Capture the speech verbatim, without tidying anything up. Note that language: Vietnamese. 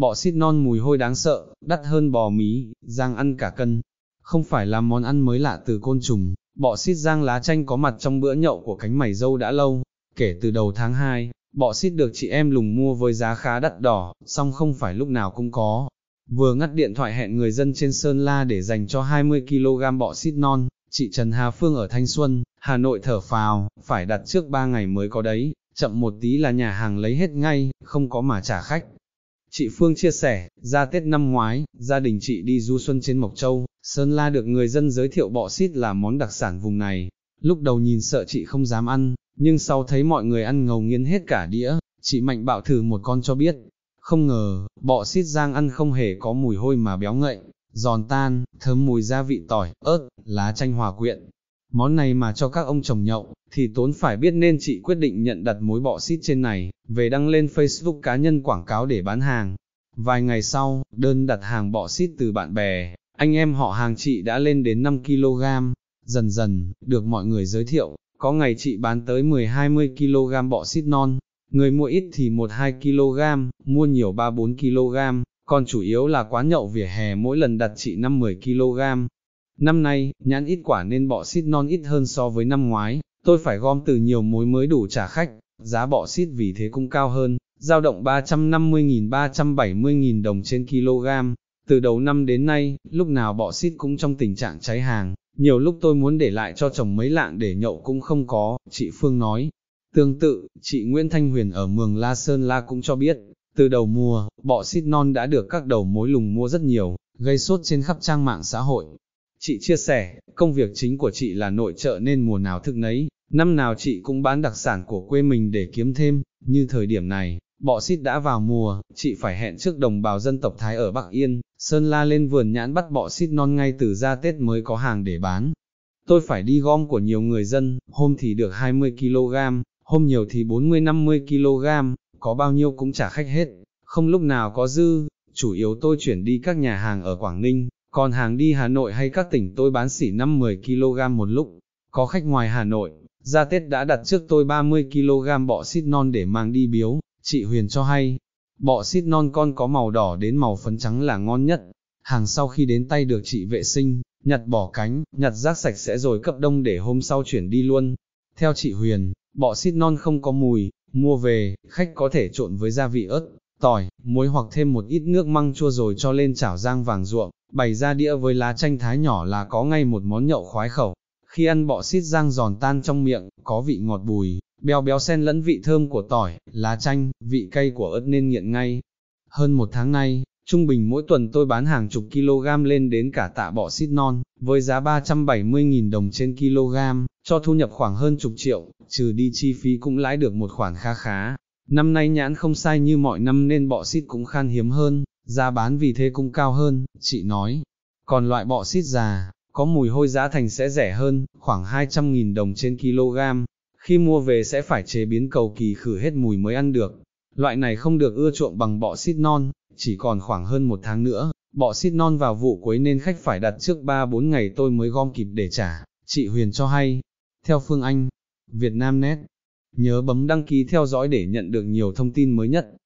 bọ xít non mùi hôi đáng sợ, đắt hơn bò mí, rang ăn cả cân. Không phải là món ăn mới lạ từ côn trùng, bọ xít rang lá chanh có mặt trong bữa nhậu của cánh mày râu đã lâu. Kể từ đầu tháng hai, bọ xít được chị em lùng mua với giá khá đắt đỏ, song không phải lúc nào cũng có. Vừa ngắt điện thoại hẹn người dân trên Sơn La để dành cho hai mươi ki lô gam bọ xít non, chị Trần Hà Phương ở Thanh Xuân, Hà Nội thở phào, phải đặt trước ba ngày mới có đấy, chậm một tí là nhà hàng lấy hết ngay, không có mà trả khách. Chị Phương chia sẻ, ra Tết năm ngoái, gia đình chị đi du xuân trên Mộc Châu, Sơn La được người dân giới thiệu bọ xít là món đặc sản vùng này. Lúc đầu nhìn sợ chị không dám ăn, nhưng sau thấy mọi người ăn ngấu nghiến hết cả đĩa, chị mạnh bạo thử một con cho biết. Không ngờ, bọ xít rang ăn không hề có mùi hôi mà béo ngậy, giòn tan, thơm mùi gia vị tỏi, ớt, lá chanh hòa quyện. Món này mà cho các ông chồng nhậu, thì tốn phải biết nên chị quyết định nhận đặt mối bọ xít trên này, về đăng lên Facebook cá nhân quảng cáo để bán hàng. Vài ngày sau, đơn đặt hàng bọ xít từ bạn bè, anh em họ hàng chị đã lên đến năm ki lô gam, dần dần, được mọi người giới thiệu, có ngày chị bán tới mười đến hai mươi ki lô gam bọ xít non. Người mua ít thì một đến hai ki lô gam, mua nhiều ba đến bốn ki lô gam, còn chủ yếu là quán nhậu vỉa hè mỗi lần đặt chị năm đến mười ki lô gam. Năm nay, nhãn ít quả nên bọ xít non ít hơn so với năm ngoái, tôi phải gom từ nhiều mối mới đủ trả khách, giá bọ xít vì thế cũng cao hơn, dao động ba trăm năm mươi đến ba trăm bảy mươi nghìn đồng trên kg. Từ đầu năm đến nay, lúc nào bọ xít cũng trong tình trạng cháy hàng, nhiều lúc tôi muốn để lại cho chồng mấy lạng để nhậu cũng không có, chị Phương nói. Tương tự, chị Nguyễn Thanh Huyền ở Mường La Sơn La cũng cho biết, từ đầu mùa, bọ xít non đã được các đầu mối lùng mua rất nhiều, gây sốt trên khắp trang mạng xã hội. Chị chia sẻ, công việc chính của chị là nội trợ nên mùa nào thức nấy, năm nào chị cũng bán đặc sản của quê mình để kiếm thêm, như thời điểm này, bọ xít đã vào mùa, chị phải hẹn trước đồng bào dân tộc Thái ở Bắc Yên, Sơn La lên vườn nhãn bắt bọ xít non ngay từ ra Tết mới có hàng để bán. Tôi phải đi gom của nhiều người dân, hôm thì được hai mươi ki lô gam. Hôm nhiều thì bốn mươi đến năm mươi ki lô gam, có bao nhiêu cũng trả khách hết, không lúc nào có dư, chủ yếu tôi chuyển đi các nhà hàng ở Quảng Ninh, còn hàng đi Hà Nội hay các tỉnh tôi bán xỉ năm đến mười ki lô gam một lúc. Có khách ngoài Hà Nội, ra Tết đã đặt trước tôi ba mươi ki lô gam bọ xít non để mang đi biếu, chị Huyền cho hay. Bọ xít non con có màu đỏ đến màu phấn trắng là ngon nhất, hàng sau khi đến tay được chị vệ sinh, nhặt bỏ cánh, nhặt rác sạch sẽ rồi cấp đông để hôm sau chuyển đi luôn. Theo chị Huyền, bọ xít non không có mùi, mua về, khách có thể trộn với gia vị ớt, tỏi, muối hoặc thêm một ít nước măng chua rồi cho lên chảo rang vàng ruộng, bày ra đĩa với lá chanh thái nhỏ là có ngay một món nhậu khoái khẩu. Khi ăn bọ xít rang giòn tan trong miệng, có vị ngọt bùi, béo béo xen lẫn vị thơm của tỏi, lá chanh, vị cay của ớt nên nghiện ngay. Hơn một tháng nay, trung bình mỗi tuần tôi bán hàng chục kg lên đến cả tạ bọ xít non, với giá ba trăm bảy mươi nghìn đồng trên kg, cho thu nhập khoảng hơn chục triệu, trừ đi chi phí cũng lãi được một khoản kha khá. Năm nay nhãn không sai như mọi năm nên bọ xít cũng khan hiếm hơn, giá bán vì thế cũng cao hơn, chị nói. Còn loại bọ xít già, có mùi hôi giá thành sẽ rẻ hơn, khoảng hai trăm nghìn đồng trên kg, khi mua về sẽ phải chế biến cầu kỳ khử hết mùi mới ăn được. Loại này không được ưa chuộng bằng bọ xít non. Chỉ còn khoảng hơn một tháng nữa, bọ xít non vào vụ cuối nên khách phải đặt trước ba đến bốn ngày tôi mới gom kịp để trả, chị Huyền cho hay. Theo Phương Anh, Vietnamnet, nhớ bấm đăng ký theo dõi để nhận được nhiều thông tin mới nhất.